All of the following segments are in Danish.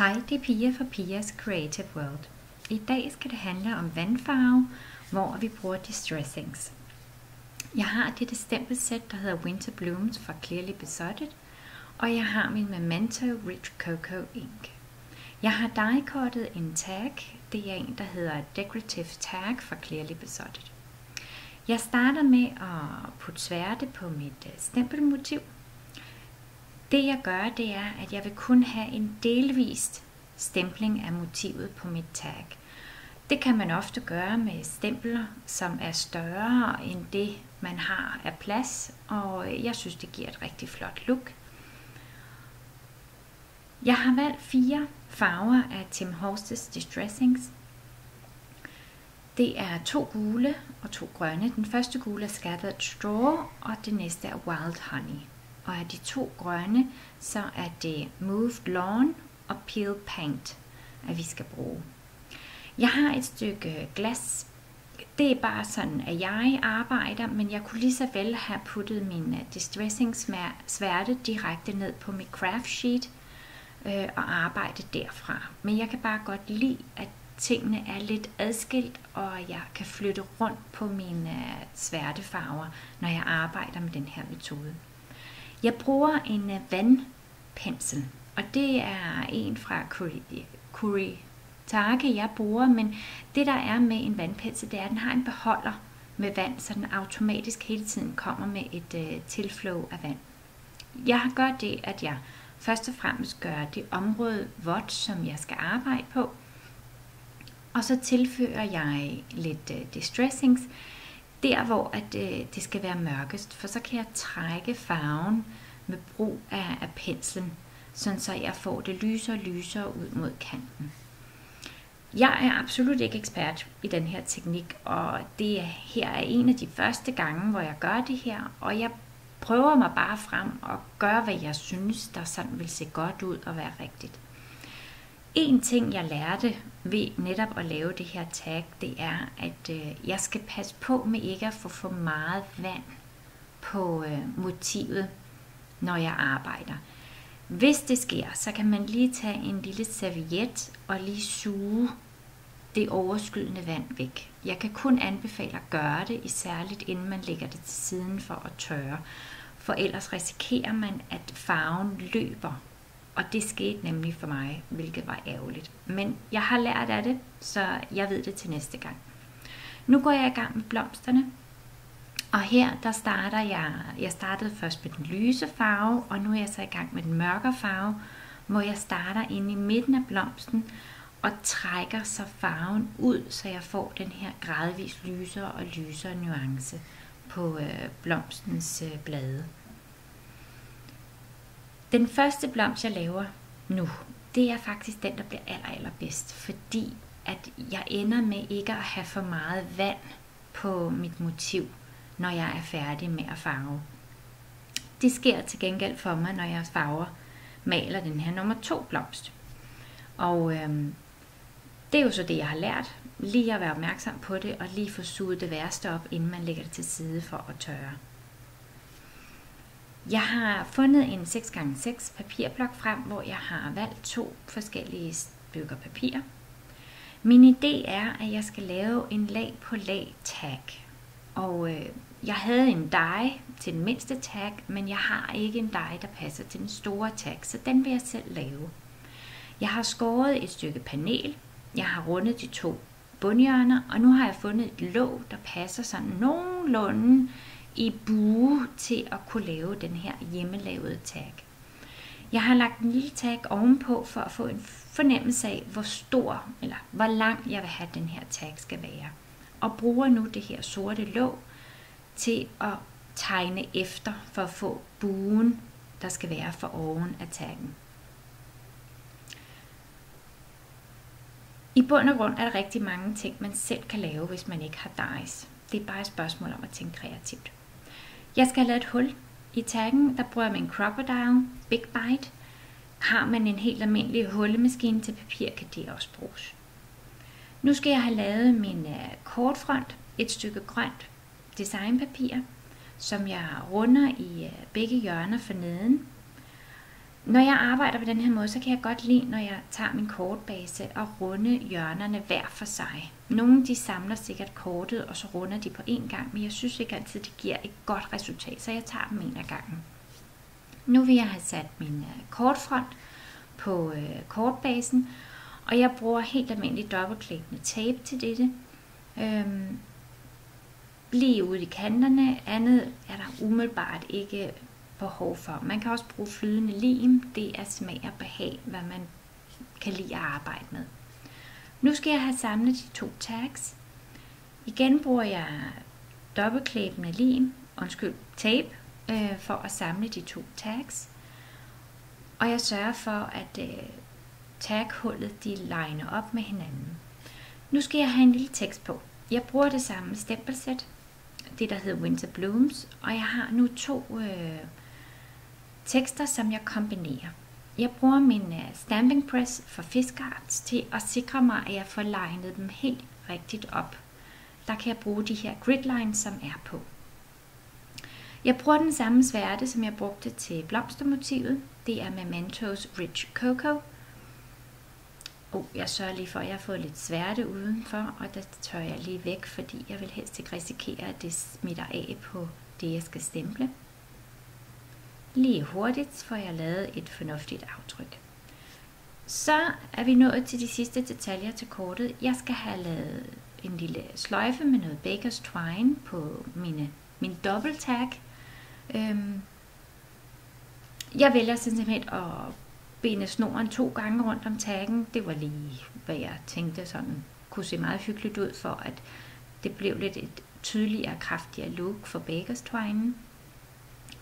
Hej, det er Pia fra Pias Creative World. I dag skal det handle om vandfarve, hvor vi bruger distressings. Jeg har dette stempelsæt, der hedder Winter Blooms fra Clearly Besotted, og jeg har min Memento Rich Cocoa Ink. Jeg har die-cuttet en tag, det er en, der hedder Decorative Tag fra Clearly Besotted. Jeg starter med at putte sværte på mit stempelmotiv. Det jeg gør, det er, at jeg vil kun have en delvist stempling af motivet på mit tag. Det kan man ofte gøre med stempler, som er større end det, man har af plads, og jeg synes, det giver et rigtig flot look. Jeg har valgt 4 farver af Tim Holtz Distressings. Det er 2 gule og 2 grønne. Den første gule er Scattered Straw, og det næste er Wild Honey. Og af de 2 grønne, så er det Moved Lawn og Peeled Paint, at vi skal bruge. Jeg har et stykke glas. Det er bare sådan, at jeg arbejder, men jeg kunne lige så vel have puttet min distressing-sværte direkte ned på mit craft sheet og arbejde derfra. Men jeg kan bare godt lide, at tingene er lidt adskilt, og jeg kan flytte rundt på mine sværtefarver, når jeg arbejder med den her metode. Jeg bruger en vandpensel, og det er en fra Curie Tarke, jeg bruger, men det der er med en vandpensel, det er, at den har en beholder med vand, så den automatisk hele tiden kommer med et tilflow af vand. Jeg gør det, at jeg først og fremmest gør det område vådt, som jeg skal arbejde på, og så tilfører jeg lidt distressings, der hvor at, det skal være mørkest, for så kan jeg trække farven med brug af penslen, sådan så jeg får det lysere og lysere ud mod kanten. Jeg er absolut ikke ekspert i den her teknik, og det her er en af de første gange, hvor jeg gør det her, og jeg prøver mig bare frem og gør, hvad jeg synes, der sådan vil se godt ud og være rigtigt. En ting, jeg lærte ved netop at lave det her tag, det er, at jeg skal passe på med ikke at få for meget vand på motivet, når jeg arbejder. Hvis det sker, så kan man lige tage en lille serviet og lige suge det overskydende vand væk. Jeg kan kun anbefale at gøre det, særligt inden man lægger det til siden for at tørre, for ellers risikerer man, at farven løber. Og det skete nemlig for mig, hvilket var ærgerligt. Men jeg har lært af det, så jeg ved det til næste gang. Nu går jeg i gang med blomsterne. Og her der starter jeg startede først med den lyse farve, og nu er jeg så i gang med den mørkere farve, hvor jeg starter inde i midten af blomsten og trækker så farven ud, så jeg får den her gradvist lysere og lysere nuance på blomstens blade. Den første blomst, jeg laver nu, det er faktisk den, der bliver allerbedst, fordi at jeg ender med ikke at have for meget vand på mit motiv, når jeg er færdig med at farve. Det sker til gengæld for mig, når jeg maler den her nummer 2 blomst. Og det er jo så det, jeg har lært. Lige at være opmærksom på det, og lige få suget det værste op, inden man lægger det til side for at tørre. Jeg har fundet en 6x6 papirblok frem, hvor jeg har valgt 2 forskellige stykker papir. Min idé er, at jeg skal lave en lag på lag tag. Og jeg havde en die til den mindste tag, men jeg har ikke en die, der passer til den store tag, så den vil jeg selv lave. Jeg har skåret et stykke panel, jeg har rundet de 2 bundhjørner, og nu har jeg fundet et låg, der passer sådan nogenlunde i bue til at kunne lave den her hjemmelavede tag. Jeg har lagt en lille tag ovenpå for at få en fornemmelse af, hvor stor eller hvor lang jeg vil have, at den her tag skal være. Og bruger nu det her sorte låg til at tegne efter for at få buen, der skal være for oven af taggen. I bund og grund er der rigtig mange ting, man selv kan lave, hvis man ikke har dies. Det er bare et spørgsmål om at tænke kreativt. Jeg skal have lavet et hul i taggen, der bruger jeg med en Crocodile Big Bite. Har man en helt almindelig hullemaskine til papir, kan det også bruges. Nu skal jeg have lavet min kortfront, et stykke grønt designpapir, som jeg runder i begge hjørner forneden. Når jeg arbejder på den her måde, så kan jeg godt lide, når jeg tager min kortbase og runde hjørnerne hver for sig. Nogle de samler sikkert kortet, og så runder de på én gang, men jeg synes ikke altid, det giver et godt resultat, så jeg tager dem en af gangen. Nu vil jeg have sat min kortfront på kortbasen, og jeg bruger helt almindelig dobbeltklikkende tape til dette. Lige ude i kanterne, andet er der umiddelbart ikke behov for. Man kan også bruge flydende lim, det er smag og behag, hvad man kan lide at arbejde med. Nu skal jeg have samlet de to tags. Igen bruger jeg dobbeltklæbende lim, tape, for at samle de to tags. Og jeg sørger for, at taghullet de liner op med hinanden. Nu skal jeg have en lille tekst på. Jeg bruger det samme stempelsæt, det der hedder Winter Blooms, og jeg har nu to tekster, som jeg kombinerer. Jeg bruger min stamping press fra Fiskarts til at sikre mig, at jeg får linet dem helt rigtigt op. Der kan jeg bruge de her gridlines, som er på. Jeg bruger den samme sværte, som jeg brugte til blomstermotivet. Det er Memento Rich Cocoa. Jeg sørger lige for, at jeg har fået lidt sværte udenfor, og der tørrer jeg lige væk, fordi jeg vil helst ikke risikere, at det smitter af på det, jeg skal stemple. Lige hurtigt får jeg lavet et fornuftigt aftryk. Så er vi nået til de sidste detaljer til kortet. Jeg skal have lavet en lille sløjfe med noget Baker's Twine på min dobbelttag. Jeg vælger simpelthen at binde snoren 2 gange rundt om taggen. Det var lige, hvad jeg tænkte sådan kunne se meget hyggeligt ud, for at det blev lidt et tydeligere, kraftigere look for Baker's Twine.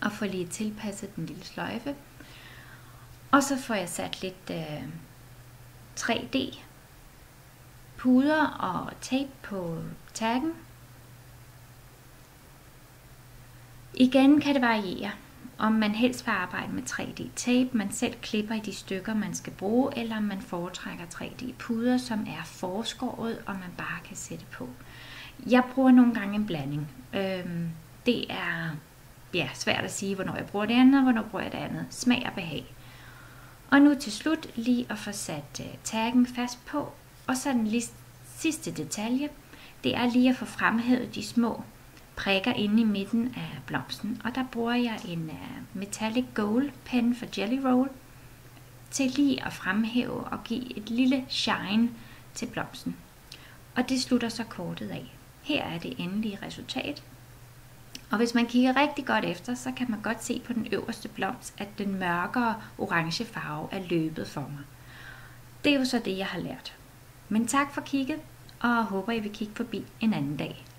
Og får lige tilpasset den lille sløjfe. Og så får jeg sat lidt 3D puder og tape på taggen. Igen kan det variere, om man helst vil arbejde med 3D-tape, man selv klipper i de stykker, man skal bruge, eller om man foretrækker 3D-puder, som er forskåret, og man bare kan sætte på. Jeg bruger nogle gange en blanding. Det er svært at sige, hvornår jeg bruger det andet, og hvornår bruger jeg det andet. Smag og behag. Og nu til slut lige at få sat taggen fast på, og så den sidste detalje, det er lige at få fremhævet de små prikker inde i midten af blomsten, og der bruger jeg en metallic gold pen fra Jelly Roll til lige at fremhæve og give et lille shine til blomsten. Og det slutter så kortet af. Her er det endelige resultat. Og hvis man kigger rigtig godt efter, så kan man godt se på den øverste blomst, at den mørkere orange farve er løbet for mig. Det er jo så det, jeg har lært. Men tak for kigget, og håber I vil kigge forbi en anden dag.